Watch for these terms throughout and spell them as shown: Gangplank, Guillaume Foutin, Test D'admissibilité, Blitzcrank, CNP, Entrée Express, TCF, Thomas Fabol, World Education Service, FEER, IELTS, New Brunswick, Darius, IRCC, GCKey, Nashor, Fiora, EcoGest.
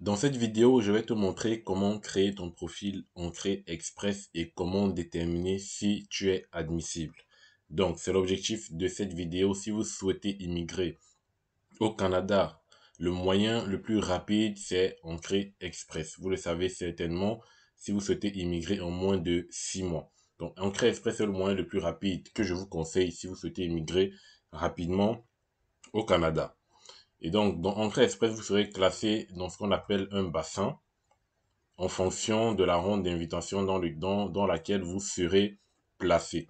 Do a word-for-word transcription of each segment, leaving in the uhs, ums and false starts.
Dans cette vidéo, je vais te montrer comment créer ton profil Entrée Express et comment déterminer si tu es admissible. Donc, c'est l'objectif de cette vidéo. Si vous souhaitez immigrer au Canada, le moyen le plus rapide, c'est Entrée Express. Vous le savez certainement, si vous souhaitez immigrer en moins de six mois. Donc, Entrée Express est le moyen le plus rapide que je vous conseille si vous souhaitez immigrer rapidement au Canada. Et donc, dans Entrée Express, vous serez classé dans ce qu'on appelle un bassin en fonction de la ronde d'invitation dans, le, dans, dans laquelle vous serez placé.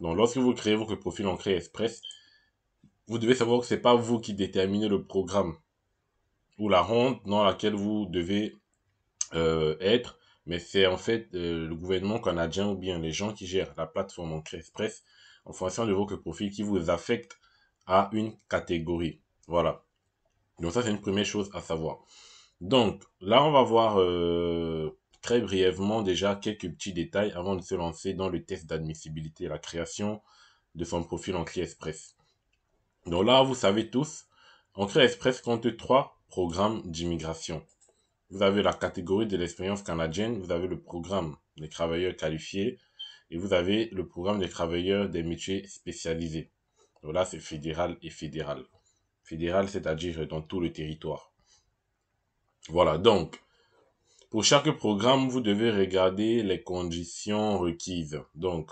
Donc, lorsque vous créez votre profil Entrée Express, vous devez savoir que ce n'est pas vous qui déterminez le programme ou la ronde dans laquelle vous devez euh, être, mais c'est en fait euh, le gouvernement canadien ou bien les gens qui gèrent la plateforme Entrée Express en fonction de votre profil qui vous affecte à une catégorie. Voilà. Donc ça, c'est une première chose à savoir. Donc là, on va voir euh, très brièvement déjà quelques petits détails avant de se lancer dans le test d'admissibilité, la création de son profil Entrée Express. Donc là, vous savez tous, Entrée Express compte trois programmes d'immigration. Vous avez la catégorie de l'expérience canadienne, vous avez le programme des travailleurs qualifiés et vous avez le programme des travailleurs des métiers spécialisés. Donc là, c'est fédéral et fédéral. Fédéral, c'est-à-dire dans tout le territoire. Voilà, donc, pour chaque programme, vous devez regarder les conditions requises. Donc,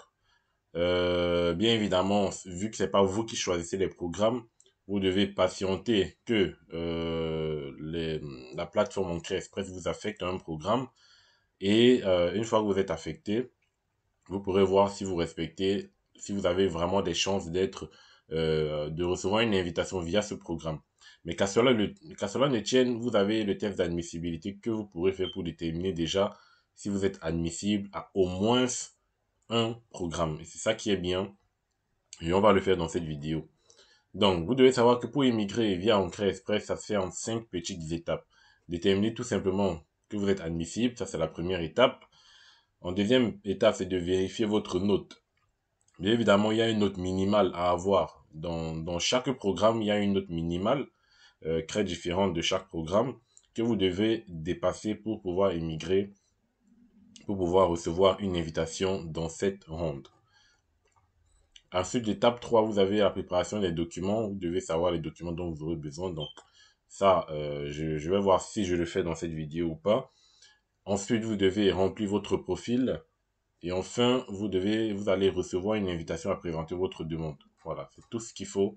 euh, bien évidemment, vu que ce n'est pas vous qui choisissez les programmes, vous devez patienter que euh, les, la plateforme Entrée Express vous affecte à un programme. Et euh, une fois que vous êtes affecté, vous pourrez voir si vous respectez, si vous avez vraiment des chances d'être... Euh, de recevoir une invitation via ce programme. Mais qu'à cela, qu'à cela ne tienne, vous avez le test d'admissibilité que vous pourrez faire pour déterminer déjà si vous êtes admissible à au moins un programme. Et c'est ça qui est bien. Et on va le faire dans cette vidéo. Donc, vous devez savoir que pour immigrer via Entrée Express, ça se fait en cinq petites étapes. Déterminer tout simplement que vous êtes admissible, ça c'est la première étape. En deuxième étape, c'est de vérifier votre note. Bien évidemment, il y a une note minimale à avoir. Dans, dans chaque programme, il y a une note minimale euh, très différente de chaque programme que vous devez dépasser pour pouvoir immigrer, pour pouvoir recevoir une invitation dans cette ronde. Ensuite, l'étape trois, vous avez la préparation des documents. Vous devez savoir les documents dont vous aurez besoin. Donc ça, euh, je, je vais voir si je le fais dans cette vidéo ou pas. Ensuite, vous devez remplir votre profil. Et enfin, vous, devez, vous allez recevoir une invitation à présenter votre demande. Voilà, c'est tout ce qu'il faut.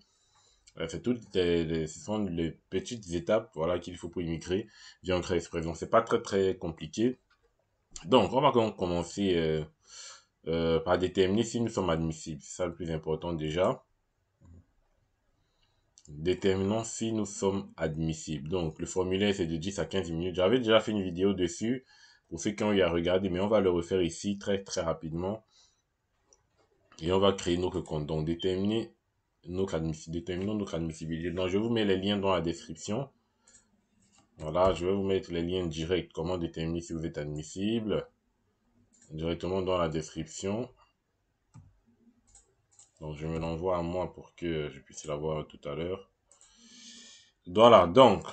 C'est toutes les, les, ce sont les petites étapes voilà, qu'il faut pour immigrer via Entrée Express. Donc, ce n'est pas très, très compliqué. Donc, on va commencer euh, euh, par déterminer si nous sommes admissibles. C'est ça le plus important déjà. Déterminons si nous sommes admissibles. Donc, le formulaire, c'est de dix à quinze minutes. J'avais déjà fait une vidéo dessus. Pour ceux qui ont eu à regarder, mais on va le refaire ici très très rapidement. Et on va créer notre compte. Donc, déterminer notre déterminons notre admissibilité. Donc, je vous mets les liens dans la description. Voilà, je vais vous mettre les liens directs. Comment déterminer si vous êtes admissible. Directement dans la description. Donc, je me l'envoie à moi pour que je puisse l'avoir tout à l'heure. Voilà, donc...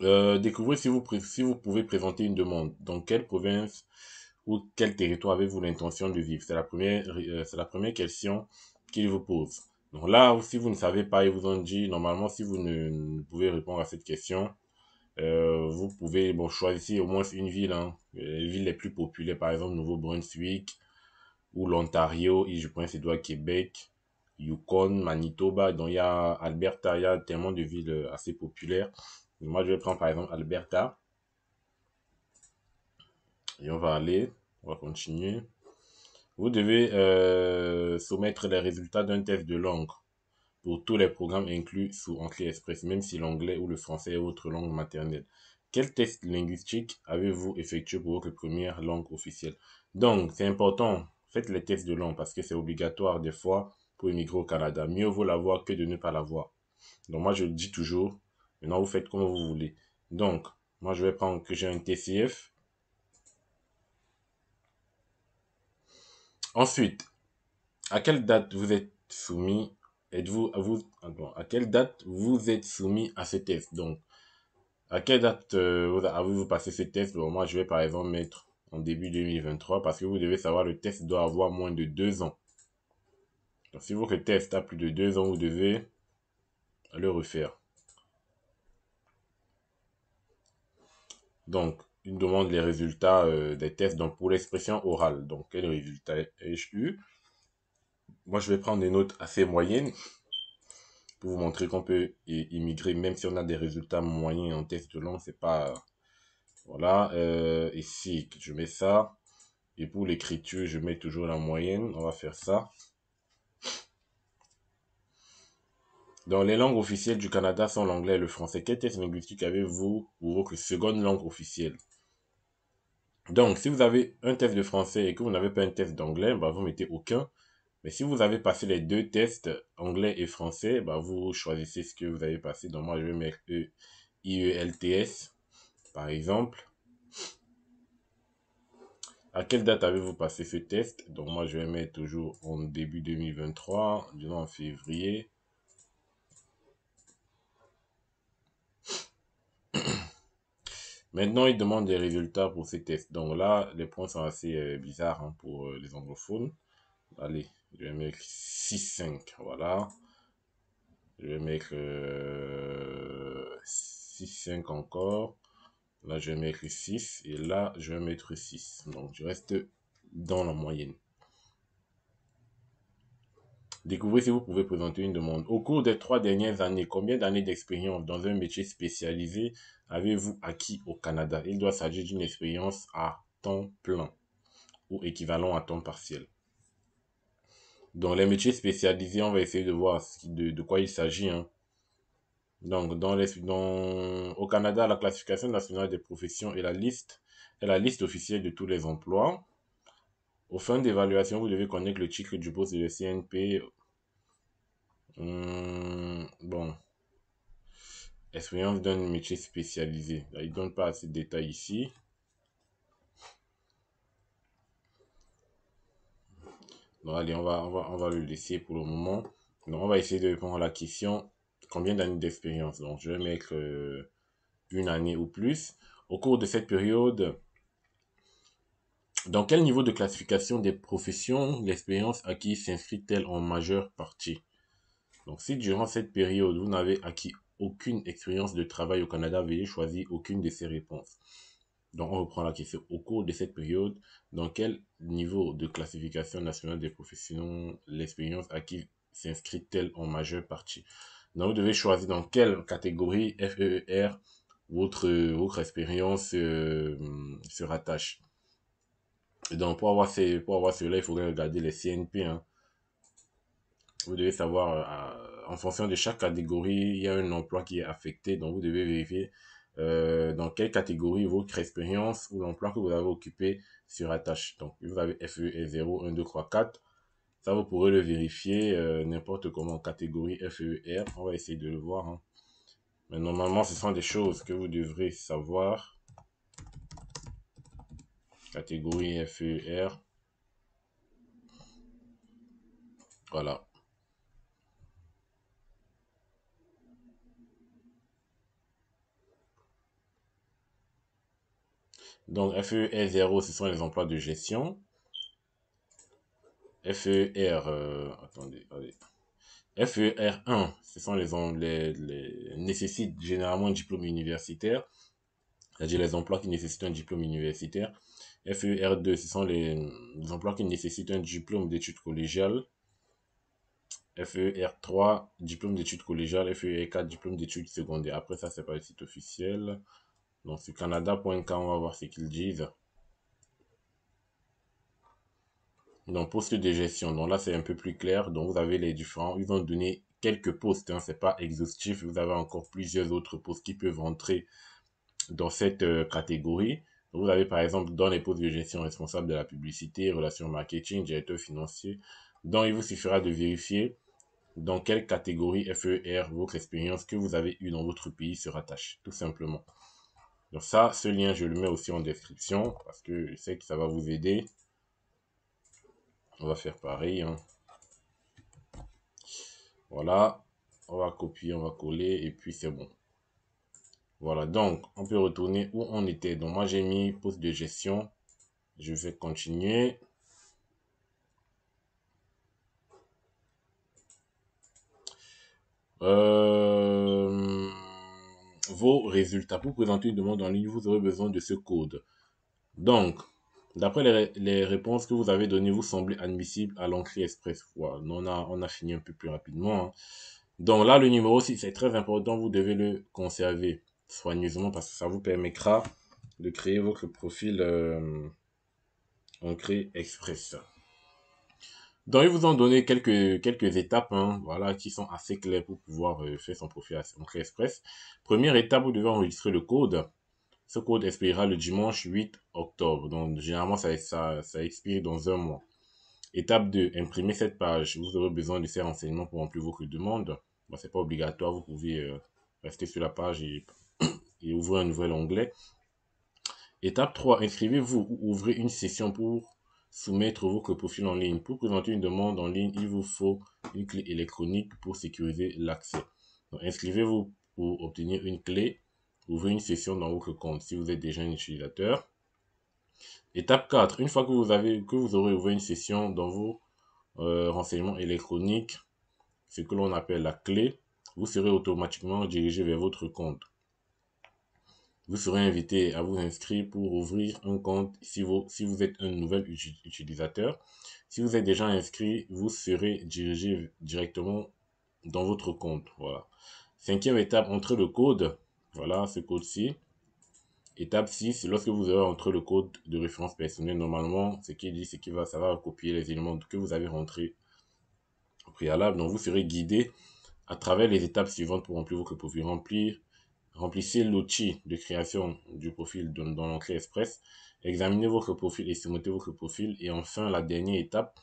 Euh, découvrez si vous, si vous pouvez présenter une demande. Dans quelle province ou quel territoire avez-vous l'intention de vivre? C'est la première, euh, c'est la première question qu'il vous pose. Donc là, si vous ne savez pas, ils vous ont dit, normalement, si vous ne, ne pouvez répondre à cette question, euh, vous pouvez bon, choisir au moins une ville, hein, les villes les plus populaires, par exemple, New Brunswick ou l'Ontario, et je pense que doit Québec, Yukon, Manitoba, donc il y a Alberta, il y a tellement de villes assez populaires. Moi, je vais prendre par exemple Alberta. Et on va aller, on va continuer. Vous devez euh, soumettre les résultats d'un test de langue pour tous les programmes inclus sous Entrée Express, même si l'anglais ou le français est votre langue maternelle. Quel test linguistique avez-vous effectué pour votre première langue officielle? Donc, c'est important, faites les tests de langue parce que c'est obligatoire des fois pour immigrer au Canada. Mieux vaut l'avoir que de ne pas l'avoir. Donc, moi, je le dis toujours. Maintenant, vous faites comme vous voulez. Donc, moi, je vais prendre que j'ai un T C F. Ensuite, à quelle date vous êtes soumis, êtes-vous, à vous, à quelle date vous êtes soumis à ce test? Donc, À quelle date euh, avez-vous passé ce test? Bon, moi, je vais par exemple mettre en début deux mille vingt-trois parce que vous devez savoir, le test doit avoir moins de deux ans. Donc, si votre test a plus de deux ans, vous devez le refaire. Donc, il demande les résultats euh, des tests donc pour l'expression orale. Donc, quel résultat ai-je eu? Moi, je vais prendre des notes assez moyennes pour vous montrer qu'on peut immigrer, même si on a des résultats moyens en test de langue, c'est pas... Voilà, euh, ici, je mets ça. Et pour l'écriture, je mets toujours la moyenne. On va faire ça. Dans les langues officielles du Canada sont l'anglais et le français. Quel test linguistique avez-vous ou votre seconde langue officielle? Donc, si vous avez un test de français et que vous n'avez pas un test d'anglais, bah, vous mettez aucun. Mais si vous avez passé les deux tests, anglais et français, bah vous choisissez ce que vous avez passé. Donc moi, je vais mettre I E L T S, par exemple. À quelle date avez-vous passé ce test? Donc moi, je vais mettre toujours en début deux mille vingt-trois, disons en février. Maintenant, il demande des résultats pour ces tests. Donc là, les points sont assez euh, bizarres hein, pour euh, les anglophones. Allez. Je vais mettre six virgule cinq, voilà. Je vais mettre euh, six virgule cinq encore. Là, je vais mettre six et là, je vais mettre six. Donc, je reste dans la moyenne. Découvrez si vous pouvez présenter une demande. Au cours des trois dernières années, combien d'années d'expérience dans un métier spécialisé avez-vous acquis au Canada? Il doit s'agir d'une expérience à temps plein ou équivalent à temps partiel. Dans les métiers spécialisés, on va essayer de voir de, de quoi il s'agit. Hein. Donc, dans les, dans, au Canada, la classification nationale des professions est la liste, est la liste officielle de tous les emplois. Aux fins d'évaluation, vous devez connaître le titre du poste de la C N P. Hum, bon. Expérience d'un métier spécialisé. Là, il ne donne pas assez de détails ici. Donc, allez, on va, on, va, on va le laisser pour le moment. Donc, on va essayer de répondre à la question combien d'années d'expérience. Donc, je vais mettre euh, une année ou plus. Au cours de cette période, dans quel niveau de classification des professions l'expérience acquise s'inscrit-elle en majeure partie? Donc, si durant cette période, vous n'avez acquis aucune expérience de travail au Canada, veuillez choisir aucune de ces réponses. Donc, on reprend la question. Au cours de cette période, dans quel niveau de classification nationale des professions l'expérience acquise s'inscrit-elle en majeure partie? Donc, vous devez choisir dans quelle catégorie F E E R votre, votre expérience euh, se rattache. Et donc, pour avoir, ces, pour avoir cela, il faudrait regarder les C N P. Hein. Vous devez savoir, euh, en fonction de chaque catégorie, il y a un emploi qui est affecté. Donc, vous devez vérifier. Euh, dans quelle catégorie votre expérience ou l'emploi que vous avez occupé se rattache. Donc, vous avez F E E zéro, un, deux, trois, quatre. Ça, vous pourrez le vérifier euh, n'importe comment. Catégorie F E E R, on va essayer de le voir. Hein. Mais normalement, ce sont des choses que vous devrez savoir. Catégorie F E E R. Voilà. Donc, F E E zéro, ce sont les emplois de gestion. F E E R, euh, attendez, allez. F E E R un, ce sont les, les, les nécessitent généralement un diplôme universitaire, c'est-à-dire les emplois qui nécessitent un diplôme universitaire. F E E R deux, ce sont les, les emplois qui nécessitent un diplôme d'études collégiales. F E E R trois, diplôme d'études collégiales. F E E R quatre, diplôme d'études secondaires. Après ça, c'est pas le site officiel. Donc, c'est canada point c a, on va voir ce qu'ils disent. Donc, poste de gestion. Donc, là, c'est un peu plus clair. Donc, vous avez les différents. Ils ont donné quelques postes. Hein. Ce n'est pas exhaustif. Vous avez encore plusieurs autres postes qui peuvent entrer dans cette euh, catégorie. Donc, vous avez, par exemple, dans les postes de gestion, responsable de la publicité, relations marketing, directeur financier. Donc, il vous suffira de vérifier dans quelle catégorie F E E R votre expérience que vous avez eue dans votre pays se rattache. Tout simplement. Donc ça, ce lien, je le mets aussi en description parce que je sais que ça va vous aider. On va faire pareil. Hein. Voilà. On va copier, on va coller et puis c'est bon. Voilà, donc on peut retourner où on était. Donc moi j'ai mis poste de gestion. Je vais continuer. Euh, vos résultats. Pour présenter une demande en ligne, vous aurez besoin de ce code. Donc, d'après les, les réponses que vous avez données, vous semblez admissible à l'entrée express. Voilà, on a, on a fini un peu plus rapidement. Hein. Donc là, le numéro six, c'est très important. Vous devez le conserver soigneusement parce que ça vous permettra de créer votre profil euh, Entrée Express. Donc, ils vous ont donné quelques, quelques étapes, hein, voilà, qui sont assez claires pour pouvoir euh, faire son profil Entrée Express. Première étape, vous devez enregistrer le code. Ce code expirera le dimanche huit octobre. Donc, généralement, ça, ça, ça expire dans un mois. Étape deux, imprimer cette page. Vous aurez besoin de ces renseignements pour remplir votre demande. Bon, ce n'est pas obligatoire, vous pouvez euh, rester sur la page et, et ouvrir un nouvel onglet. Étape trois, inscrivez-vous ou ouvrez une session pour soumettre votre profil en ligne. Pour présenter une demande en ligne, il vous faut une clé électronique pour sécuriser l'accès. Inscrivez-vous pour obtenir une clé. Ouvrez une session dans votre compte si vous êtes déjà un utilisateur. Étape quatre. Une fois que vous, avez, que vous aurez ouvert une session dans vos euh, renseignements électroniques, ce que l'on appelle la clé, vous serez automatiquement dirigé vers votre compte. Vous serez invité à vous inscrire pour ouvrir un compte si vous, si vous êtes un nouvel utilisateur. Si vous êtes déjà inscrit, vous serez dirigé directement dans votre compte. Voilà. Cinquième étape, entrez le code. Voilà, ce code-ci. Étape six, lorsque vous aurez entré le code de référence personnelle, normalement, ce qui dit, c'est qu'il va, ça va copier les éléments que vous avez rentrés au préalable. Donc, vous serez guidé à travers les étapes suivantes pour remplir votre profil. Remplir, remplissez l'outil de création du profil dans, dans l'entrée express. Examinez votre profil et soumettez votre profil. Et enfin, la dernière étape,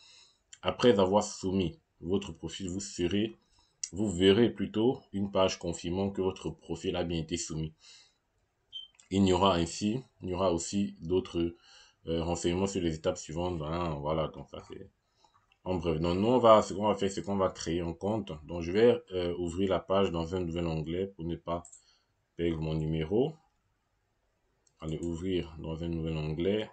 après avoir soumis votre profil, vous serez, vous verrez plutôt une page confirmant que votre profil a bien été soumis. Il y aura ainsi, il y aura aussi d'autres euh, renseignements sur les étapes suivantes. Hein, voilà, donc ça c'est en bref. Donc nous, on va, ce qu'on va faire, c'est qu'on va créer un compte. Donc je vais euh, ouvrir la page dans un nouvel onglet pour ne pas perdre mon numéro. Allez, ouvrir dans un nouvel onglet.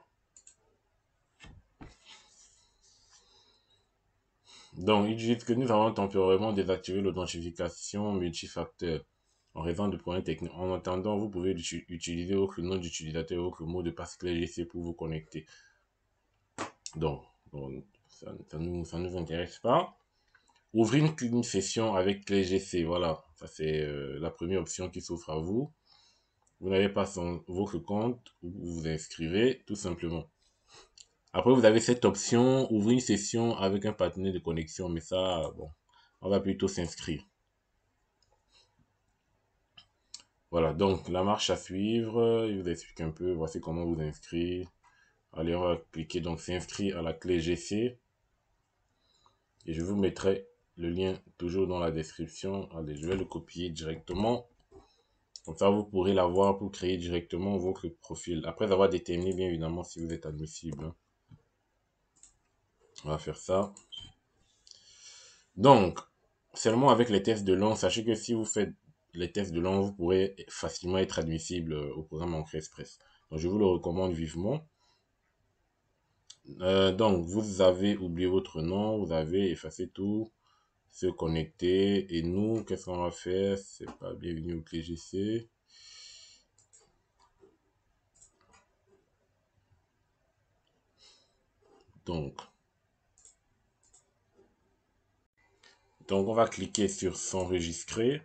Donc ils disent que nous avons temporairement désactivé l'authentification multifacteur en raison de problèmes techniques. En attendant, vous pouvez utiliser votre nom d'utilisateur ou votre mot de passe clé G C pour vous connecter. Donc, donc ça ne nous, nous intéresse pas. Ouvrez une, une session avec clé G C. Voilà, ça c'est euh, la première option qui s'offre à vous. Vous n'avez pas son, votre compte, vous vous inscrivez tout simplement. Après, vous avez cette option, ouvrir une session avec un partenaire de connexion. Mais ça, bon, on va plutôt s'inscrire. Voilà, donc la marche à suivre, il vous explique un peu, voici comment vous inscrire. Allez, on va cliquer donc s'inscrire à la clé G C. Et je vous mettrai le lien toujours dans la description. Allez, je vais le copier directement. Comme ça, vous pourrez l'avoir pour créer directement votre profil. Après avoir déterminé, bien évidemment, si vous êtes admissible. On va faire ça. Donc, seulement avec les tests de langue, sachez que si vous faites les tests de langue, vous pourrez facilement être admissible au programme Entrée Express. Donc, je vous le recommande vivement. Euh, donc, vous avez oublié votre nom, vous avez effacé tout, se connecter. Et nous, qu'est-ce qu'on va faire? C'est pas bienvenue au T G C. Donc, donc, on va cliquer sur s'enregistrer.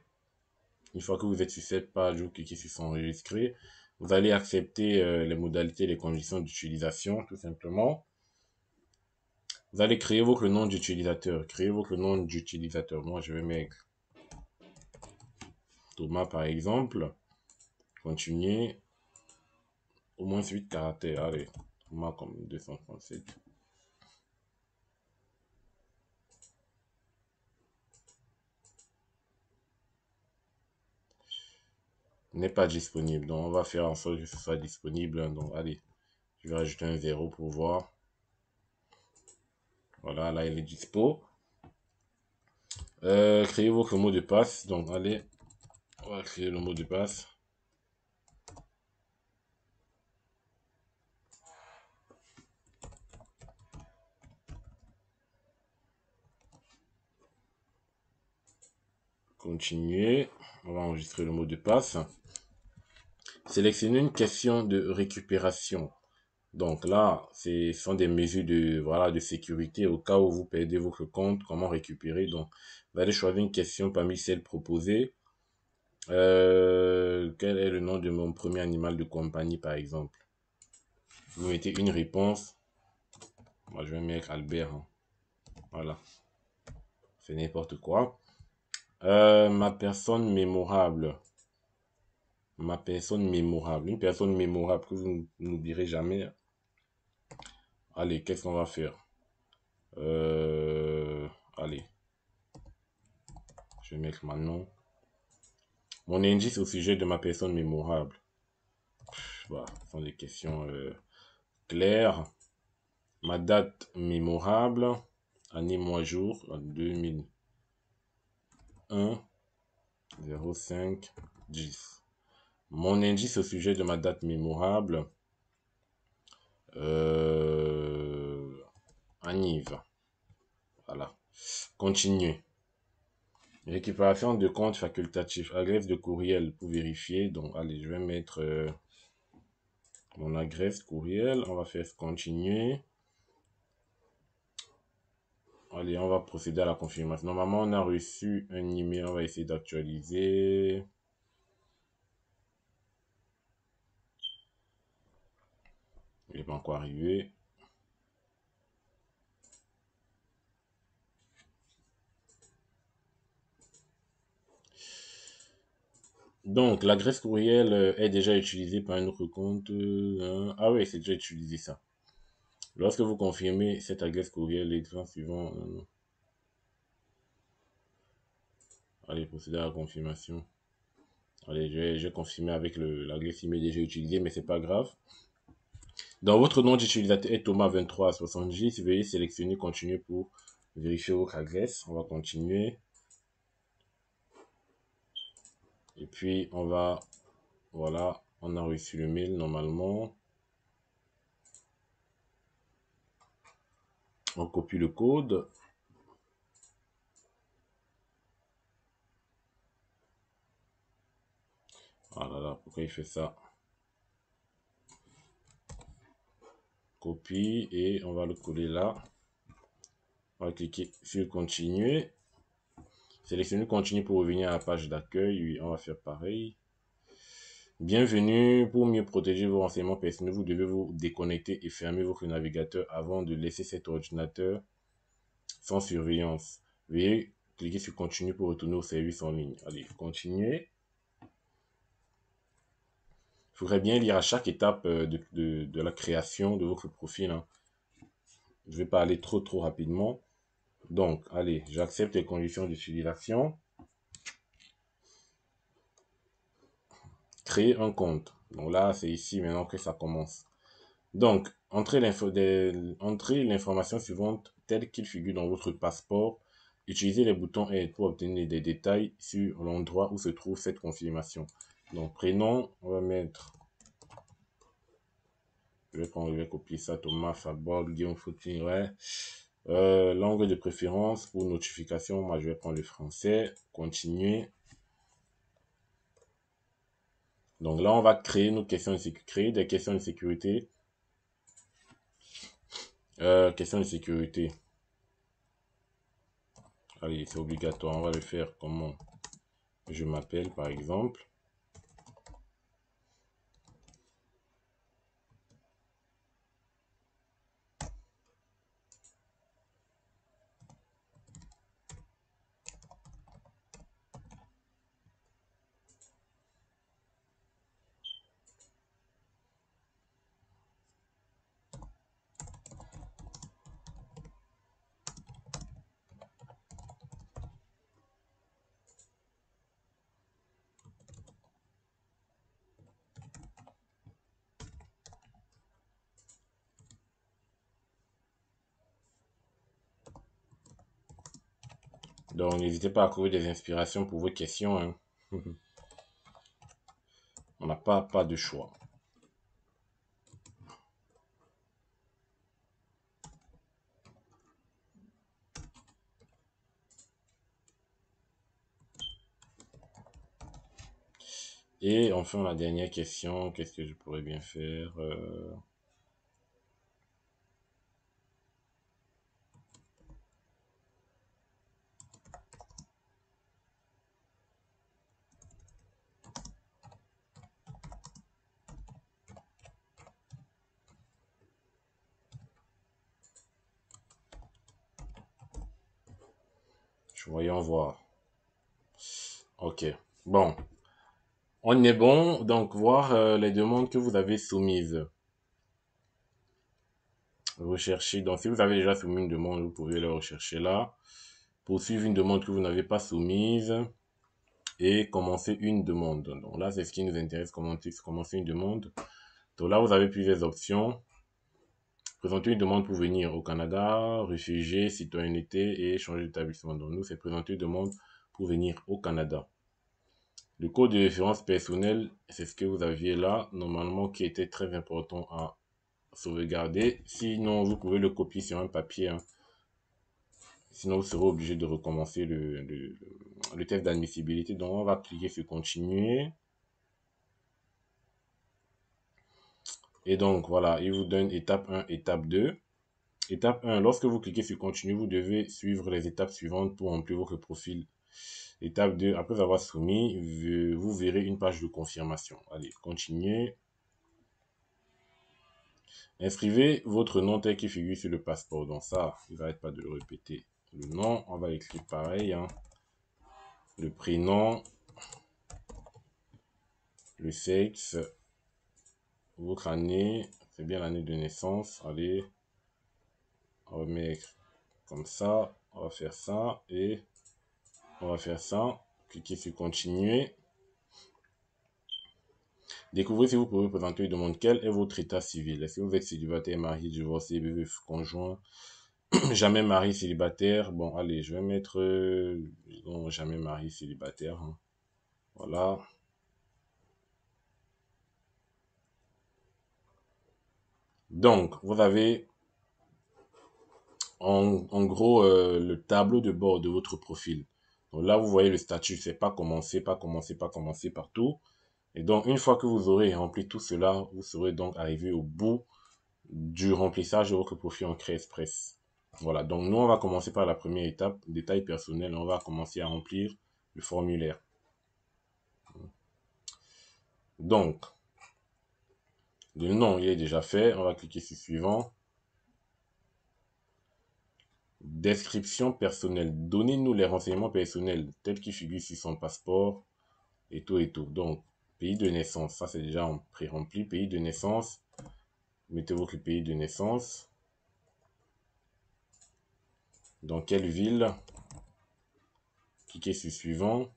Une fois que vous êtes sur cette page, vous cliquez sur s'enregistrer. Vous allez accepter euh, les modalités, les conditions d'utilisation, tout simplement. Vous allez créer votre nom d'utilisateur. Créer votre nom d'utilisateur. Moi, je vais mettre Thomas, par exemple. Continuer. Au moins huit caractères. Allez, Thomas comme deux cent trente-sept. N'est pas disponible, donc on va faire en sorte que ce soit disponible. Donc allez, je vais rajouter un zéro pour voir. Voilà, là il est dispo. Euh, créez votre mot de passe. Donc allez, on va créer le mot de passe. Continuer. On va enregistrer le mot de passe. Sélectionnez une question de récupération. Donc là, ce sont des mesures de, voilà, de sécurité au cas où vous perdez votre compte, comment récupérer. Donc, vous allez choisir une question parmi celles proposées. Euh, quel est le nom de mon premier animal de compagnie, par exemple? Vous mettez une réponse. Moi, je vais mettre Albert. Hein. Voilà. C'est n'importe quoi. Euh, ma personne mémorable. Ma personne mémorable. Une personne mémorable que vous n'oublierez jamais. Allez, qu'est-ce qu'on va faire? euh, Allez. Je vais mettre Manon. Mon indice au sujet de ma personne mémorable. Voilà, ce sont des questions euh, claires. Ma date mémorable. Année, mois, jour. deux mille un, zéro cinq, dix. Mon indice au sujet de ma date mémorable, euh, Anive. Voilà. Continuez. Récupération de compte facultatif. Agresse de courriel pour vérifier. Donc, allez, je vais mettre euh, mon agresse courriel. On va faire continuer. Allez, on va procéder à la confirmation. Normalement, on a reçu un email. On va essayer d'actualiser. Il n'est pas encore arrivé. Donc, l'adresse courriel est déjà utilisée par un autre compte. Hein? Ah oui, c'est déjà utilisé ça. Lorsque vous confirmez cette adresse courriel, les trains suivants. Euh... Allez, procéder à la confirmation. Allez, j'ai confirmé avec l'adresse email déjà utilisée, mais c'est pas grave. Dans votre nom d'utilisateur est Thomas vingt-trois soixante-dix, veuillez sélectionner Continuer pour vérifier votre adresse. On va continuer. Et puis, on va... Voilà, on a reçu le mail normalement. On copie le code. Ah là là, pourquoi il fait ça? Copie et on va le coller là. On va cliquer sur continuer. Sélectionnez continuer pour revenir à la page d'accueil. Oui, on va faire pareil. Bienvenue. Pour mieux protéger vos renseignements personnels, vous devez vous déconnecter et fermer votre navigateur avant de laisser cet ordinateur sans surveillance. Veuillez cliquer sur continuer pour retourner au service en ligne. Allez, continuer. Il faudrait bien lire à chaque étape de, de, de la création de votre profil. Hein. Je ne vais pas aller trop trop rapidement. Donc, allez, j'accepte les conditions d'utilisation. Créer un compte. Donc là, c'est ici maintenant que ça commence. Donc, entrez l'information suivante telle qu'il figure dans votre passeport. Utilisez les boutons Aide pour obtenir des détails sur l'endroit où se trouve cette confirmation. Donc, prénom, on va mettre, je vais prendre, je vais copier ça, Thomas Fabol, Guillaume Foutin, ouais. Euh, langue de préférence pour notification, moi je vais prendre le français, continuer. Donc là, on va créer nos questions de sécurité, créer des questions de sécurité. Euh, questions de sécurité. Allez, c'est obligatoire, on va le faire comment je m'appelle par exemple. Donc, n'hésitez pas à trouver des inspirations pour vos questions. Hein. On n'a pas, pas de choix. Et enfin, la dernière question, qu'est-ce que je pourrais bien faire? euh... Voyons voir. Ok. Bon. On est bon. Donc, voir euh, les demandes que vous avez soumises. Recherchez. Donc, si vous avez déjà soumis une demande, vous pouvez la rechercher là. Poursuivre une demande que vous n'avez pas soumise. Et commencer une demande. Donc là, c'est ce qui nous intéresse. Commencer une demande. Donc là, vous avez plusieurs options. Présenter une demande pour venir au Canada, réfugié, citoyenneté et changer d'établissement. Donc nous, c'est présenter une demande pour venir au Canada. Le code de référence personnel, c'est ce que vous aviez là, normalement, qui était très important à sauvegarder. Sinon, vous pouvez le copier sur un papier. Hein. Sinon, vous serez obligé de recommencer le, le, le test d'admissibilité. Donc on va cliquer sur continuer. Et donc, voilà, il vous donne étape un, étape deux. Étape un, lorsque vous cliquez sur Continuer, vous devez suivre les étapes suivantes pour remplir votre profil. Étape deux, après avoir soumis, vous verrez une page de confirmation. Allez, continuez. Inscrivez votre nom tel qui figure sur le passeport. Donc ça, ils n'arrêtent pas de le répéter. Le nom, on va l'écrire pareil. Hein. Le prénom. Le sexe. Votre année, c'est bien l'année de naissance. Allez, on va mettre comme ça, on va faire ça et on va faire ça. Cliquez sur continuer. Découvrez si vous pouvez présenter une demande. Quel est votre état civil? Est-ce que vous êtes célibataire, marié, divorcé, veuf, conjoint, jamais marié, célibataire? Bon, allez, je vais mettre euh, non, jamais marié, célibataire. Hein. Voilà. Donc, vous avez en, en gros euh, le tableau de bord de votre profil. Donc là, vous voyez le statut, c'est pas commencé, pas commencé, pas commencé partout. Et donc, une fois que vous aurez rempli tout cela, vous serez donc arrivé au bout du remplissage de votre profil Entrée Express. Voilà, donc nous, on va commencer par la première étape, détails personnels. On va commencer à remplir le formulaire. Donc, le nom, il est déjà fait. On va cliquer sur suivant. Description personnelle. Donnez-nous les renseignements personnels tels qu'ils figurent sur son passeport et tout et tout. Donc, pays de naissance. Ça, c'est déjà pré-rempli. Pays de naissance. Mettez votre pays de naissance. Dans quelle ville? Cliquez sur suivant.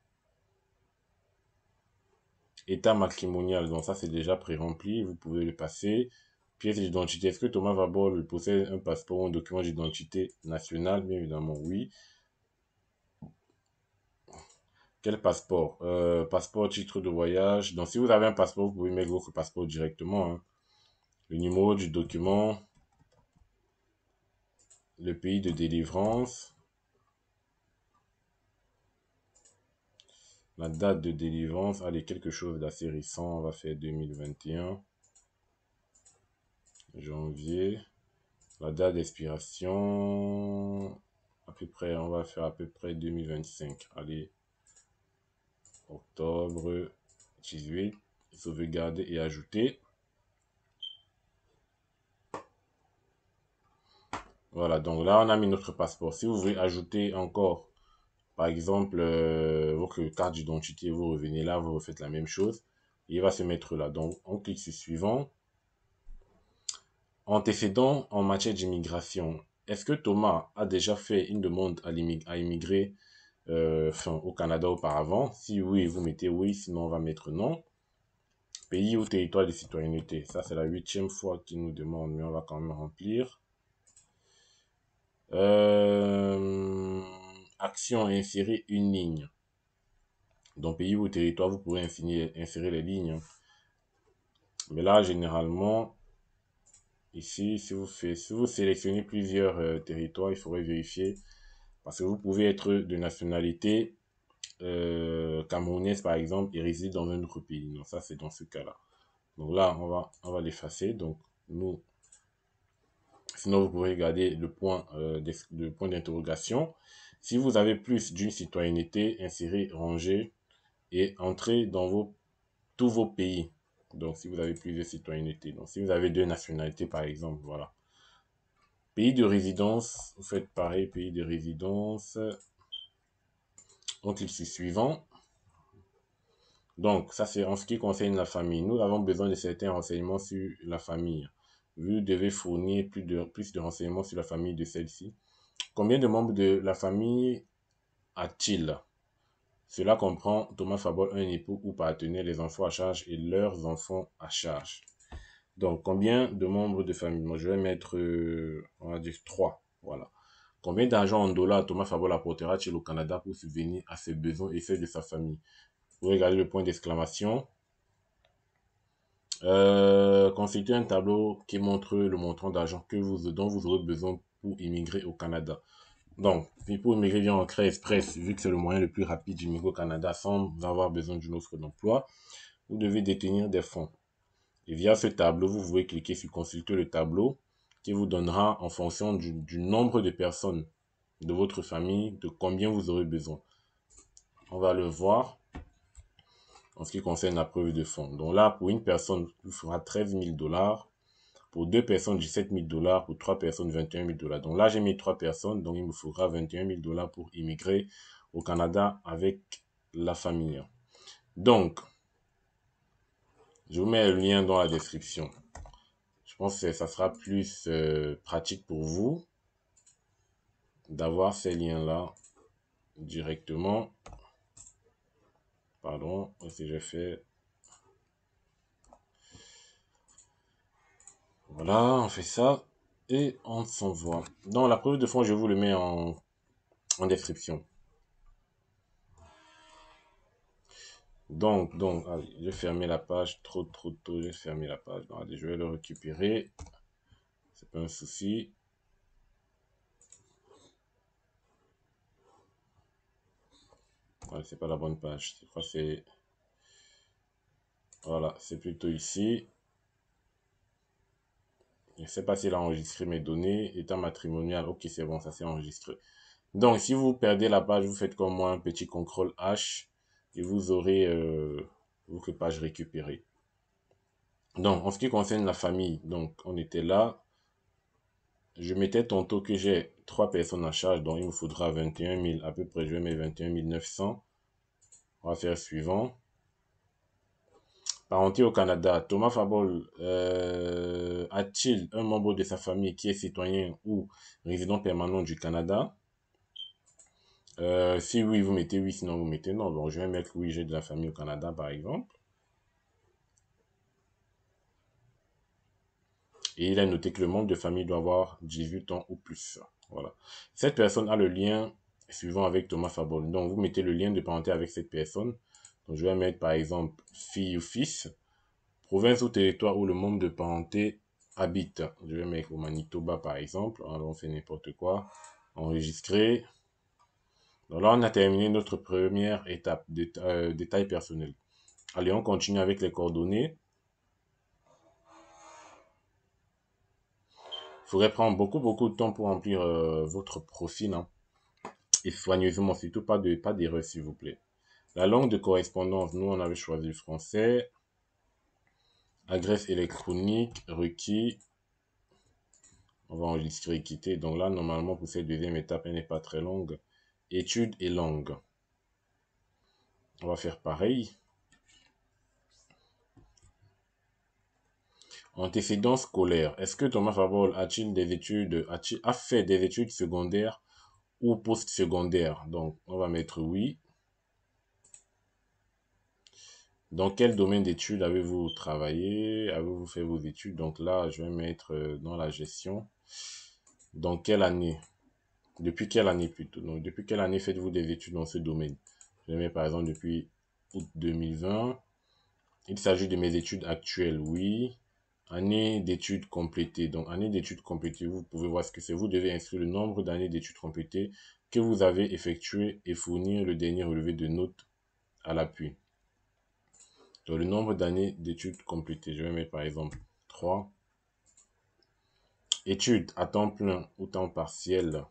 État matrimonial, donc ça c'est déjà pré-rempli, vous pouvez le passer. Pièce d'identité, est-ce que Thomas Fabol possède un passeport ou un document d'identité nationale? Bien évidemment, oui. Quel passeport? euh, Passeport, titre de voyage. Donc si vous avez un passeport, vous pouvez mettre votre passeport directement. Hein. Le numéro du document. Le pays de délivrance. La date de délivrance, allez, quelque chose d'assez récent, on va faire deux mille vingt et un, janvier, la date d'expiration, à peu près, on va faire à peu près deux mille vingt-cinq, allez, octobre dix-huit, sauvegarder et ajouter. Voilà, donc là, on a mis notre passeport. Si vous voulez ajouter encore, par exemple, euh, votre carte d'identité, vous revenez là, vous refaites la même chose. Et il va se mettre là. Donc, on clique sur suivant. Antécédents en matière d'immigration. Est-ce que Thomas a déjà fait une demande à, à immigrer euh, enfin, au Canada auparavant? Si oui, vous mettez oui, sinon on va mettre non. Pays ou territoire de citoyenneté. Ça, c'est la huitième fois qu'il nous demande, mais on va quand même remplir. Euh... Action et insérer une ligne. Dans pays ou territoire, vous pourrez insérer, insérer les lignes. Mais là, généralement, ici, si vous, faites, si vous sélectionnez plusieurs euh, territoires, il faudrait vérifier. Parce que vous pouvez être de nationalité euh, camerounaise, par exemple, et réside dans un autre pays. Non, ça, c'est dans ce cas-là. Donc là, on va, on va l'effacer. Donc, nous, sinon, vous pouvez regarder le point euh, le point d'interrogation. Si vous avez plus d'une citoyenneté, insérez, rangez et entrez dans vos, tous vos pays. Donc, si vous avez plusieurs citoyennetés. Donc, si vous avez deux nationalités, par exemple, voilà. Pays de résidence, vous faites pareil, pays de résidence. On clique sur suivant. Donc, ça, c'est en ce qui concerne la famille. Nous avons besoin de certains renseignements sur la famille. Vous devez fournir plus de, plus de renseignements sur la famille de celle-ci. Combien de membres de la famille a-t-il? Cela comprend Thomas Fabol, un époux ou partenaire, les enfants à charge et leurs enfants à charge. Donc, combien de membres de famille? Moi, je vais mettre, euh, on va dire, trois. Voilà. Combien d'argent en dollars Thomas Fabol apportera-t-il au Canada pour subvenir à ses besoins et ceux de sa famille? Vous regardez le point d'exclamation. Euh, Constituez un tableau qui montre le montant d'argent que vous, dont vous aurez besoin pour immigrer au Canada. Donc, pour immigrer via Entrée Express, vu que c'est le moyen le plus rapide d'immigrer au Canada sans avoir besoin d'une offre d'emploi, vous devez détenir des fonds. Et via ce tableau, vous pouvez cliquer sur Consulter le tableau qui vous donnera en fonction du, du nombre de personnes de votre famille, de combien vous aurez besoin. On va le voir en ce qui concerne la preuve de fonds. Donc là, pour une personne, vous fera treize mille dollars. Pour deux personnes, dix-sept mille dollars. Pour trois personnes, vingt et un mille dollars. Donc là, j'ai mis trois personnes. Donc, il me faudra vingt et un mille dollars pour immigrer au Canada avec la famille. Donc, je vous mets le lien dans la description. Je pense que ça sera plus euh, pratique pour vous d'avoir ces liens-là directement. Pardon, si j'ai fait... Voilà, on fait ça et on s'envoie. Dans la preuve de fond, je vous le mets en, en description. Donc, donc, allez, j'ai fermé la page trop, trop tôt. J'ai fermé la page. Donc, allez, je vais le récupérer. C'est pas un souci. Ouais, c'est pas la bonne page. Je crois que c'est. Voilà, c'est plutôt ici. Je ne sais pas s'il a enregistré mes données. État matrimonial. Ok, c'est bon, ça s'est enregistré. Donc, si vous perdez la page, vous faites comme moi un petit contrôle H et vous aurez euh, votre page récupérée. Donc, en ce qui concerne la famille, donc on était là. Je mettais tantôt que j'ai trois personnes à charge, donc il me faudra vingt et un mille à peu près. Je vais mettre vingt et un mille neuf cents. On va faire suivant. Parenté au Canada, Thomas Fabol euh, a-t-il un membre de sa famille qui est citoyen ou résident permanent du Canada? euh, Si oui, vous mettez oui, sinon vous mettez non. Bon, je vais mettre oui, j'ai de la famille au Canada par exemple. Et il a noté que le membre de famille doit avoir dix-huit ans ou plus. Voilà. Cette personne a le lien suivant avec Thomas Fabol. Donc, vous mettez le lien de parenté avec cette personne. Donc, je vais mettre par exemple fille ou fils, province ou territoire où le membre de parenté habite. Je vais mettre au Manitoba par exemple. Alors, on fait n'importe quoi. Enregistrer. Donc là, on a terminé notre première étape, déta euh, détail personnel. Allez, on continue avec les coordonnées. Il faudrait prendre beaucoup, beaucoup de temps pour remplir euh, votre profil. Hein. Et soigneusement, surtout pas de pas d'erreur, s'il vous plaît. La langue de correspondance, nous, on avait choisi le français. Adresse électronique, requis. On va enregistrer, quitter. Donc là, normalement, pour cette deuxième étape, elle n'est pas très longue. Études et langue. On va faire pareil. Antécédents scolaires. Est-ce que Thomas Fabol a-t-il des études, a-t-il a fait des études secondaires ou post-secondaires? Donc, on va mettre oui. Dans quel domaine d'études avez-vous travaillé? Avez-vous fait vos études? Donc là, je vais mettre dans la gestion. Dans quelle année? Depuis quelle année plutôt? Donc, depuis quelle année faites-vous des études dans ce domaine? Je vais mettre par exemple depuis août deux mille vingt. Il s'agit de mes études actuelles, oui. Année d'études complétées. Donc, année d'études complétées, vous pouvez voir ce que c'est. Vous devez inscrire le nombre d'années d'études complétées que vous avez effectué et fournir le dernier relevé de notes à l'appui. Donc, le nombre d'années d'études complétées, je vais mettre par exemple trois. Études à temps plein ou temps partiel,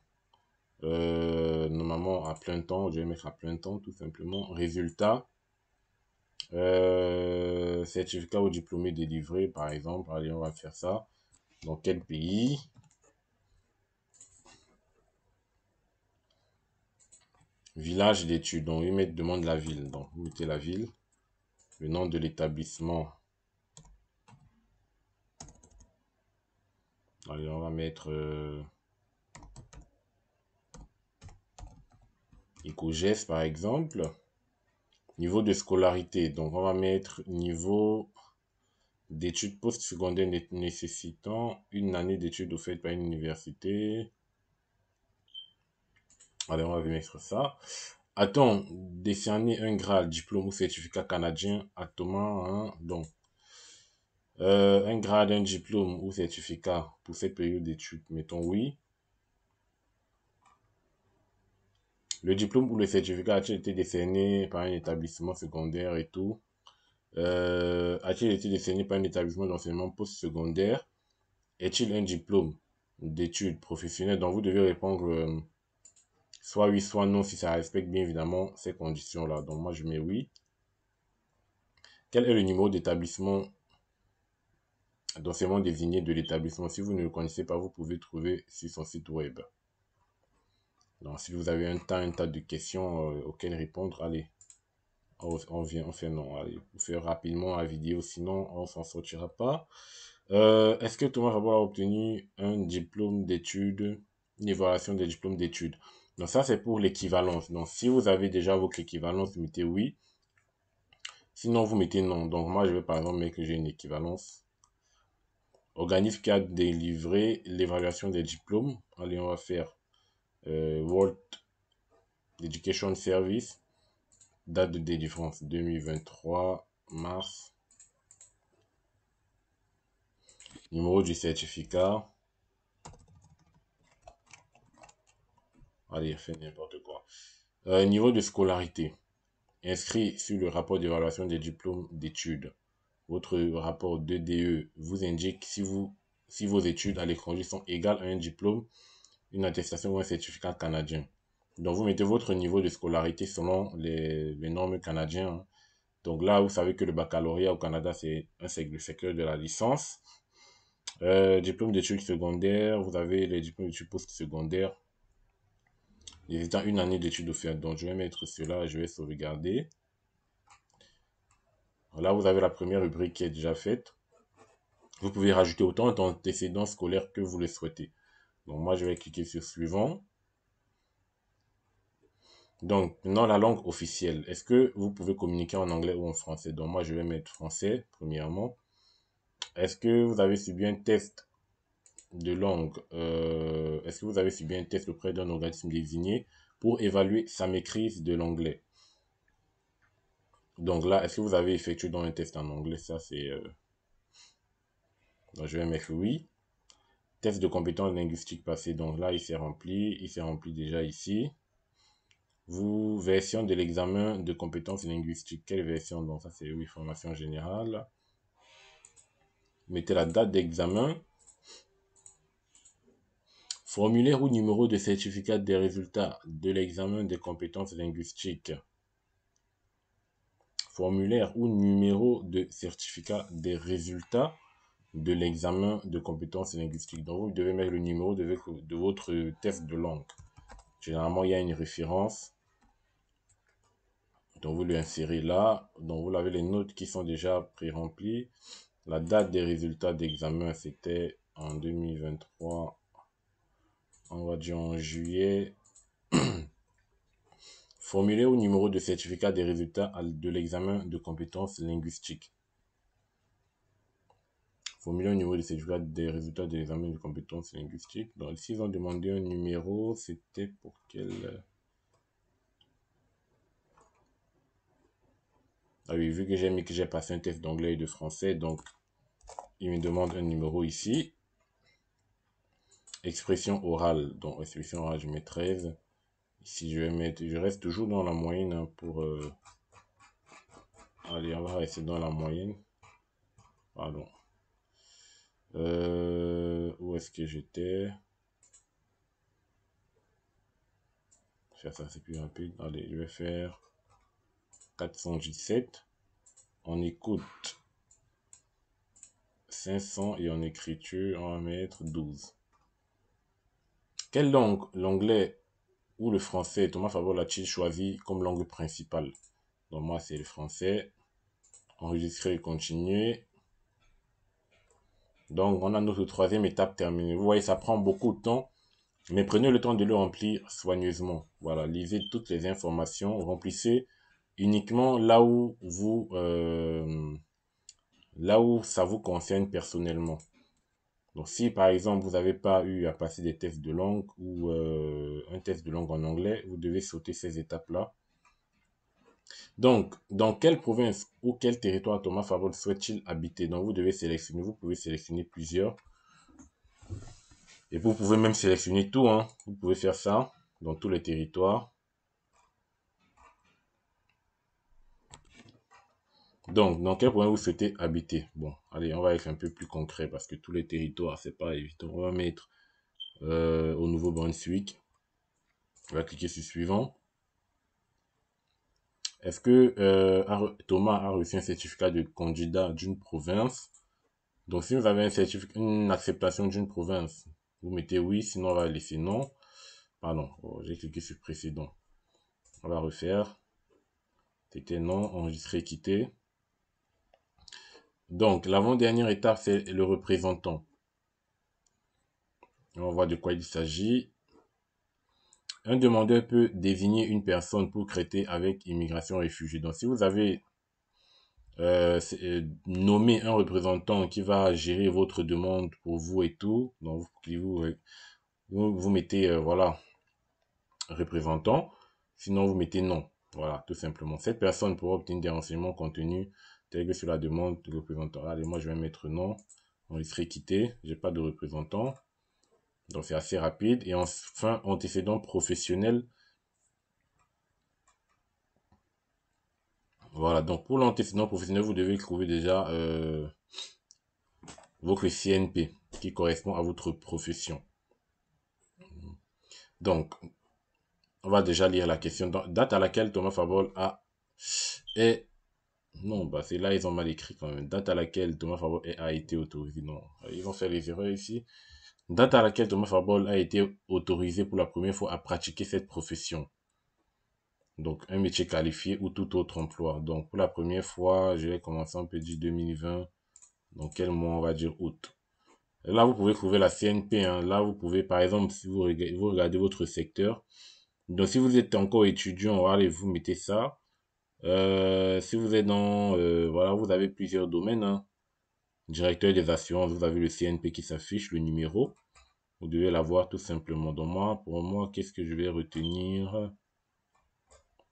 euh, normalement à plein temps, je vais mettre à plein temps tout simplement. Résultat, euh, certificat ou diplômé délivré par exemple, allez on va faire ça. Dans quel pays? Village d'études, donc ils mettent demande la ville, donc vous mettez la ville, le nom de l'établissement. Allez, on va mettre euh, EcoGest par exemple. Niveau de scolarité, donc on va mettre niveau d'études postsecondaires nécessitant une année d'études offertes par une université. Allez, on va mettre ça. A-t-on décerné un grade, diplôme ou certificat canadien à Thomas, hein? Donc, euh, un grade, un diplôme ou certificat pour cette période d'études, mettons oui. Le diplôme ou le certificat a-t-il été décerné par un établissement secondaire et tout? Euh, a-t-il été décerné par un établissement d'enseignement post-secondaire? Est-il un diplôme d'études professionnelles? Donc, vous devez répondre... Euh, soit oui, soit non, si ça respecte bien évidemment ces conditions-là. Donc, moi, je mets oui. Quel est le niveau d'établissement d'enseignement désigné de l'établissement? Si vous ne le connaissez pas, vous pouvez trouver sur son site web. Donc, si vous avez un tas, un tas de questions euh, auxquelles répondre, allez, on, on vient, on fait non. Allez, vous faites rapidement la vidéo, sinon on ne s'en sortira pas. Euh, Est-ce que Thomas Fabol a obtenu un diplôme d'études, une évaluation des diplômes d'études? Donc ça, c'est pour l'équivalence. Donc si vous avez déjà votre équivalence, mettez oui. Sinon, vous mettez non. Donc moi, je vais par exemple mettre que j'ai une équivalence. Organisme qui a délivré l'évaluation des diplômes. Allez, on va faire euh, World Education Service. Date de délivrance deux mille vingt-trois, mars. Numéro du certificat. Allez, fait n'importe quoi. Euh, niveau de scolarité. Inscrit sur le rapport d'évaluation des diplômes d'études. Votre rapport D D E vous indique si, vous, si vos études à l'étranger sont égales à un diplôme, une attestation ou un certificat canadien. Donc, vous mettez votre niveau de scolarité selon les, les normes canadiennes. Donc là, vous savez que le baccalauréat au Canada, c'est un secteur de la licence. Euh, diplôme d'études secondaires. Vous avez les diplômes d'études post-secondaires. Nécessitant une année d'études offertes. Donc, je vais mettre cela, je vais sauvegarder. Là, vous avez la première rubrique qui est déjà faite. Vous pouvez rajouter autant d'antécédents scolaires que vous le souhaitez. Donc, moi, je vais cliquer sur suivant. Donc, dans la langue officielle, est-ce que vous pouvez communiquer en anglais ou en français? Donc, moi, je vais mettre français, premièrement. Est-ce que vous avez subi un test de langue, euh, est-ce que vous avez subi un test auprès d'un organisme désigné pour évaluer sa maîtrise de l'anglais? Donc là, est-ce que vous avez effectué dans un test en anglais? Ça, c'est... Euh... Donc, je vais mettre oui. Test de compétences linguistiques passé. Donc là, il s'est rempli. Il s'est rempli déjà ici. Vous, version de l'examen de compétences linguistiques. Quelle version? Donc ça, c'est oui, formation générale. Mettez la date d'examen. Formulaire ou numéro de certificat des résultats de l'examen des compétences linguistiques. Formulaire ou numéro de certificat des résultats de l'examen de compétences linguistiques. Donc, vous devez mettre le numéro de, de votre test de langue. Généralement, il y a une référence. Donc, vous l'insérez là. Donc, vous avez les notes qui sont déjà pré-remplies. La date des résultats d'examen, c'était en deux mille vingt-trois. On va dire en juillet. Formulaire ou numéro de certificat des résultats de l'examen de compétences linguistiques. Formulaire ou numéro de certificat des résultats de l'examen de compétences linguistiques. Donc ici, ils ont demandé un numéro. C'était pour quel... Ah oui, vu que j'ai mis que j'ai passé un test d'anglais et de français, donc ils me demandent un numéro ici. Expression orale, donc expression orale, je mets treize. Si je vais mettre, je reste toujours dans la moyenne hein, pour euh, allez, on va rester dans la moyenne. Pardon. Euh, où est-ce que j'étais? Faire ça, c'est plus rapide. Allez, je vais faire quatre cent dix-sept. On écoute cinq cents et en écriture, on va mettre douze. Quelle langue, l'anglais ou le français, Thomas Fabol a-t-il choisi comme langue principale? Donc moi, c'est le français. Enregistrer et continuer. Donc, on a notre troisième étape terminée. Vous voyez, ça prend beaucoup de temps, mais prenez le temps de le remplir soigneusement. Voilà, lisez toutes les informations, remplissez uniquement là où vous, euh, là où ça vous concerne personnellement. Donc, si par exemple, vous n'avez pas eu à passer des tests de langue ou euh, un test de langue en anglais, vous devez sauter ces étapes-là. Donc, dans quelle province ou quel territoire Thomas Fabol souhaite-t-il habiter? Donc, vous devez sélectionner, vous pouvez sélectionner plusieurs. Et vous pouvez même sélectionner tout, hein. Vous pouvez faire ça dans tous les territoires. Donc, dans quelle province vous souhaitez habiter? Bon, allez, on va être un peu plus concret parce que tous les territoires, c'est pas évident. On va mettre euh, au Nouveau-Brunswick. On va cliquer sur suivant. Est-ce que euh, Thomas a reçu un certificat de candidat d'une province? Donc, si vous avez un certificat, une acceptation d'une province, vous mettez oui, sinon on va laisser non. Pardon, oh, j'ai cliqué sur précédent. On va refaire. C'était non, enregistrer, quitter. Donc, l'avant-dernière étape, c'est le représentant. On va voir de quoi il s'agit. Un demandeur peut désigner une personne pour traiter avec immigration réfugiée. Donc, si vous avez euh, nommé un représentant qui va gérer votre demande pour vous et tout, donc vous, vous, vous mettez, euh, voilà, représentant, sinon vous mettez non. Voilà, tout simplement. Cette personne pourra obtenir des renseignements contenus tels que sur la demande du représentant. Allez, moi, je vais mettre non. On les serait quitté. Je n'ai pas de représentant. Donc, c'est assez rapide. Et enfin, antécédents professionnels. Voilà. Donc, pour l'antécédent professionnel, vous devez trouver déjà euh, votre C N P qui correspond à votre profession. Donc, on va déjà lire la question. Date à laquelle Thomas Fabol a... est... Non, bah c'est là, ils ont mal écrit quand même. Date à laquelle Thomas Fabol a été autorisé. Non, ils ont fait les erreurs ici. Date à laquelle Thomas Fabol a été autorisé pour la première fois à pratiquer cette profession. Donc, un métier qualifié ou tout autre emploi. Donc, pour la première fois, je vais commencer un peu du deux mille vingt. Donc, quel mois on va dire août. Là, vous pouvez trouver la C N P. Hein. Là, vous pouvez, par exemple, si vous regardez, vous regardez votre secteur. Donc, si vous êtes encore étudiant, allez, vous mettez ça. Euh, si vous êtes dans... Euh, voilà, vous avez plusieurs domaines. Hein. Directeur des assurances, vous avez le C N P qui s'affiche, le numéro. Vous devez l'avoir tout simplement. Donc, moi, pour moi, qu'est-ce que je vais retenir?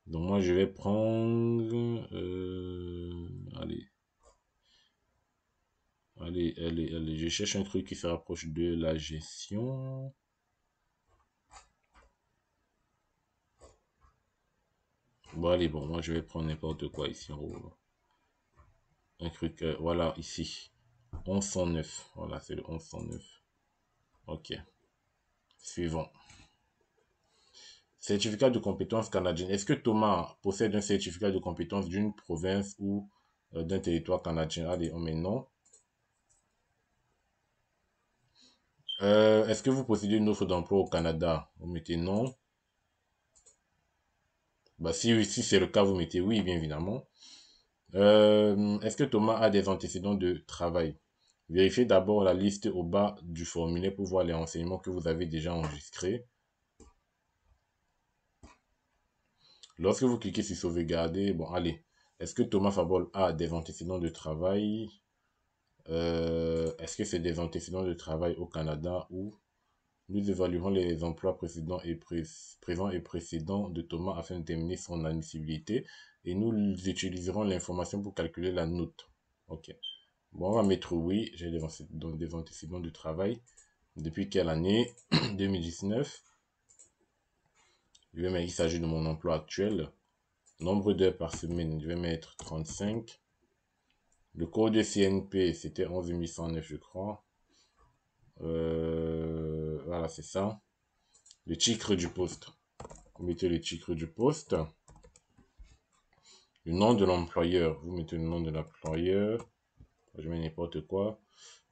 Donc, moi, je vais prendre... Euh, allez. Allez, allez, allez. Je cherche un truc qui se rapproche de la gestion. Bon, allez, bon, moi, je vais prendre n'importe quoi ici en haut. Un truc, euh, voilà, ici. onze cent neuf. Voilà, c'est le onze cent neuf. OK. Suivant. Certificat de compétence canadienne. Est-ce que Thomas possède un certificat de compétence d'une province ou euh, d'un territoire canadien? Allez, on met non. Euh, Est-ce que vous possédez une offre d'emploi au Canada? Vous mettez non. Bah, si si c'est le cas, vous mettez oui, bien évidemment. Euh, Est-ce que Thomas a des antécédents de travail? Vérifiez d'abord la liste au bas du formulaire pour voir les renseignements que vous avez déjà enregistrés. Lorsque vous cliquez sur sauvegarder, bon, allez. Est-ce que Thomas Fabol a des antécédents de travail? euh, Est-ce que c'est des antécédents de travail au Canada ou... Nous évaluerons les emplois précédents et pré présents et précédents de Thomas afin de terminer son admissibilité et nous utiliserons l'information pour calculer la note. OK. Bon, on va mettre oui. J'ai des antécédents de travail. Depuis quelle année? deux mille dix-neuf. Je vais mettre, il s'agit de mon emploi actuel. Nombre d'heures par semaine, je vais mettre trente-cinq. Le code de C N P, c'était onze mille cent neuf, je crois. Euh, voilà, c'est ça. Le titre du poste. Vous mettez le titre du poste. Le nom de l'employeur. Vous mettez le nom de l'employeur. Je mets n'importe quoi.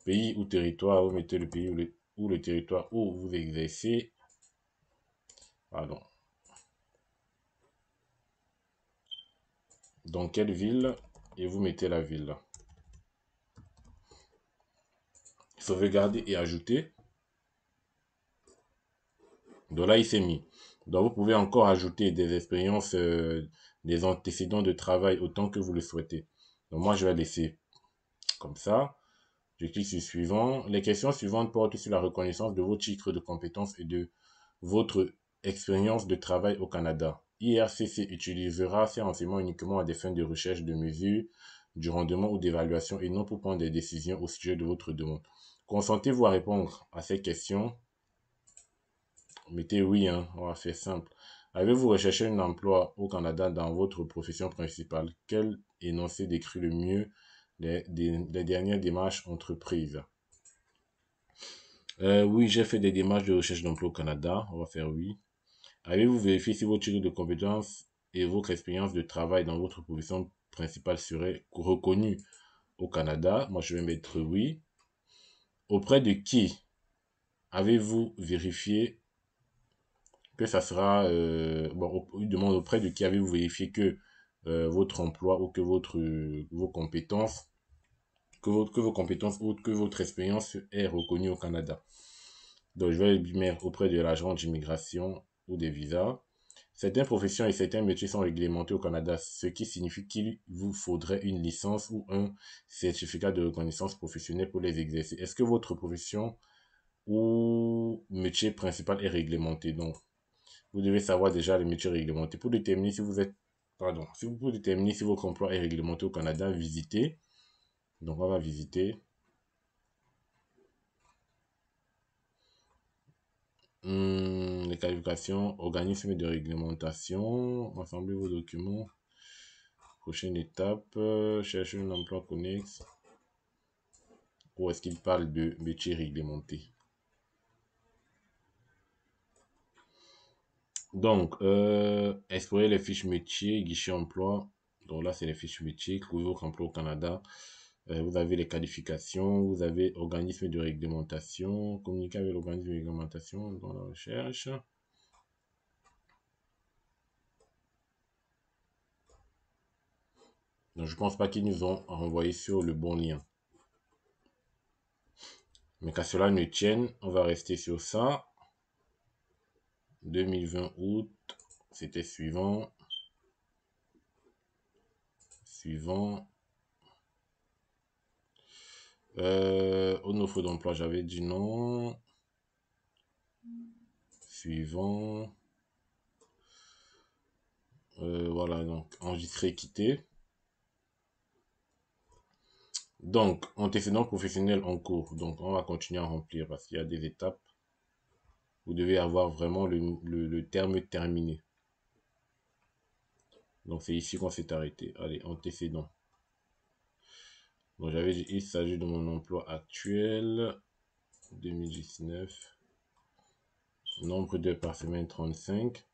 Pays ou territoire. Vous mettez le pays ou le, ou le territoire où vous exercez. Pardon. Dans quelle ville? Et vous mettez la ville. Sauvegarder et ajouter. Donc là, il s'est mis. Donc vous pouvez encore ajouter des expériences, euh, des antécédents de travail autant que vous le souhaitez. Donc moi, je vais laisser comme ça. Je clique sur suivant. Les questions suivantes portent sur la reconnaissance de vos titres de compétences et de votre expérience de travail au Canada. I R C C utilisera ces renseignements uniquement à des fins de recherche de mesures, du rendement ou d'évaluation et non pour prendre des décisions au sujet de votre demande. Consentez-vous à répondre à ces questions? Mettez oui, hein, on va faire simple. Avez-vous recherché un emploi au Canada dans votre profession principale? Quel énoncé décrit le mieux les, les, les dernières démarches entreprises? euh, Oui, j'ai fait des démarches de recherche d'emploi au Canada. On va faire oui. Avez-vous vérifié si vos titres de compétences et votre expérience de travail dans votre profession principale seraient reconnus au Canada? Moi, je vais mettre oui. Auprès de qui avez-vous vérifié que ça sera... Euh, bon, il demande auprès de qui avez-vous vérifié que euh, votre emploi ou que votre, euh, vos compétences, que, votre, que vos compétences ou que votre expérience est reconnue au Canada. Donc, je vais mettre auprès de l'agent d'immigration ou des visas. Certaines professions et certains métiers sont réglementés au Canada, ce qui signifie qu'il vous faudrait une licence ou un certificat de reconnaissance professionnelle pour les exercer. Est-ce que votre profession ou métier principal est réglementé? Donc, vous devez savoir déjà les métiers réglementés. Pour déterminer si vous êtes, pardon, si vous pouvez déterminer si votre emploi est réglementé au Canada, visitez. Donc, on va visiter. Hum, les qualifications, organismes de réglementation, rassemblez vos documents. Prochaine étape, euh, cherchez un emploi connexe. Ou est-ce qu'il parle de métier réglementé? Donc, euh, explorer les fiches métiers, guichet emploi. Donc là, c'est les fiches métiers, trouvez votre emploi au Canada. Vous avez les qualifications, vous avez organisme de réglementation, communiquer avec l'organisme de réglementation dans la recherche. Donc, je ne pense pas qu'ils nous ont renvoyé sur le bon lien. Mais qu'à cela ne tienne, on va rester sur ça. deux mille vingt août, c'était suivant. Suivant. Euh, on offre d'emploi, j'avais dit non. Suivant. Euh, voilà, donc enregistrer, quitter. Donc, antécédents professionnels en cours. Donc, on va continuer à remplir parce qu'il y a des étapes. Vous devez avoir vraiment le, le, le terme terminé. Donc, c'est ici qu'on s'est arrêté. Allez, antécédents. Donc, j'avais dit, il s'agit de mon emploi actuel, deux mille dix-neuf, nombre d'heures par semaine, trente-cinq,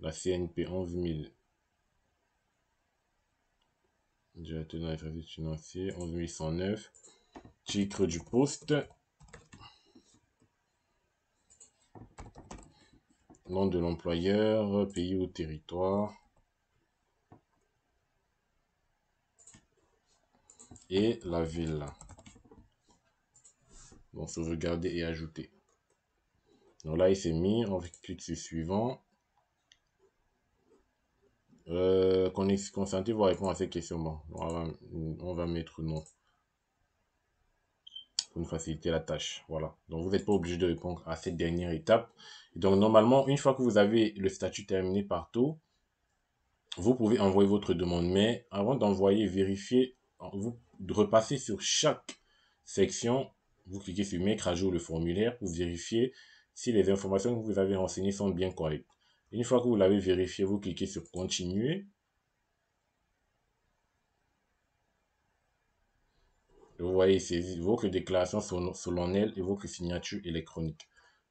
la C N P, onze mille, directeur dans les services financiers, onze mille cent neuf, titre du poste, nom de l'employeur, pays ou territoire, et la ville. Donc, sauvegarder et ajouter. Donc là, il s'est mis. On clique sur suivant. Euh, Consentez-vous à répondre à ces questions. Bon, on va, on va mettre non. Pour nous faciliter la tâche. Voilà. Donc, vous n'êtes pas obligé de répondre à cette dernière étape. Et donc, normalement, une fois que vous avez le statut terminé partout, vous pouvez envoyer votre demande. Mais avant d'envoyer, vérifiez. Vous repassez sur chaque section, vous cliquez sur mettre à jour le formulaire pour vérifier si les informations que vous avez renseignées sont bien correctes. Une fois que vous l'avez vérifié, vous cliquez sur continuer. Vous voyez ici, vos déclarations solennelles et vos signatures électroniques.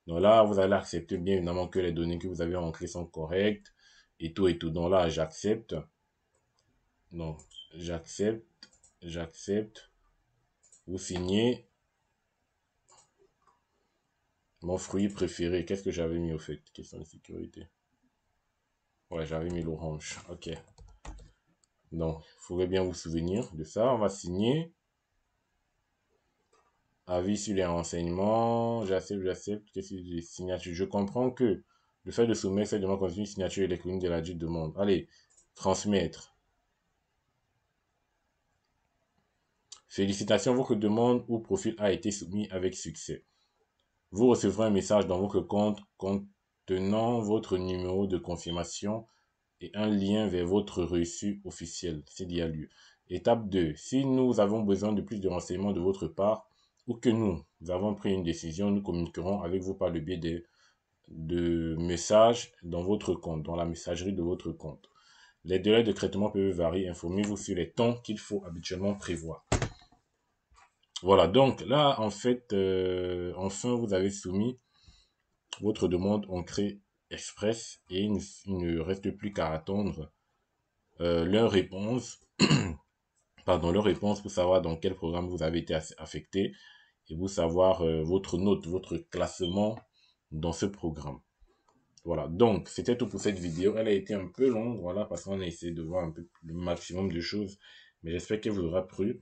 Donc là, vous allez accepter bien évidemment que les données que vous avez rentrées sont correctes et tout et tout. Donc là, j'accepte. Donc, j'accepte, j'accepte. Vous signez. Mon fruit préféré, qu'est-ce que j'avais mis au fait? Question de sécurité. Ouais, j'avais mis l'orange. Ok. Donc, il faudrait bien vous souvenir de ça. On va signer. Avis sur les renseignements, j'accepte, j'accepte, qu'est-ce que c'est des signatures? Je comprends que le fait de soumettre cette demande constitue une signature électronique de la dite demande. Allez, transmettre. Félicitations, votre demande ou profil a été soumis avec succès. Vous recevrez un message dans votre compte contenant votre numéro de confirmation et un lien vers votre reçu officiel, s'il y a lieu. Étape deux. Si nous avons besoin de plus de renseignements de votre part, ou que nous, nous avons pris une décision, nous communiquerons avec vous par le biais de, de messages dans votre compte, dans la messagerie de votre compte. Les délais de traitement peuvent varier. Informez-vous sur les temps qu'il faut habituellement prévoir. Voilà, donc là, en fait, euh, enfin, vous avez soumis votre demande Entrée Express et il ne, il ne reste plus qu'à attendre euh, leur réponse. Pardon, leur réponse pour savoir dans quel programme vous avez été affecté et pour savoir euh, votre note, votre classement dans ce programme. Voilà, donc c'était tout pour cette vidéo. Elle a été un peu longue, voilà, parce qu'on a essayé de voir un peu le maximum de choses, mais j'espère qu'elle vous aura plu.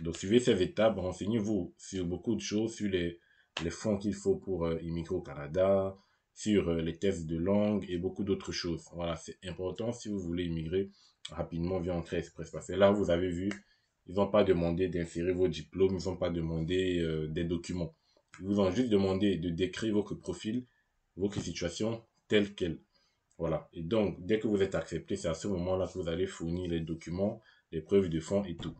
Donc suivez ces étapes, renseignez-vous sur beaucoup de choses, sur les, les fonds qu'il faut pour euh, immigrer au Canada, sur euh, les tests de langue et beaucoup d'autres choses. Voilà, c'est important si vous voulez immigrer rapidement via Entrée Express, parce que là vous avez vu, ils n'ont pas demandé d'insérer vos diplômes, ils n'ont pas demandé euh, des documents, ils vous ont juste demandé de décrire votre profil, votre situation telle qu'elle. Voilà, et donc dès que vous êtes accepté, c'est à ce moment là que vous allez fournir les documents, les preuves de fonds et tout.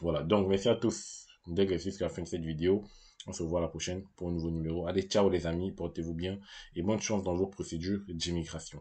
Voilà, donc merci à tous d'être jusqu'à la fin de cette vidéo. On se voit à la prochaine pour un nouveau numéro. Allez, ciao les amis, portez-vous bien et bonne chance dans vos procédures d'immigration.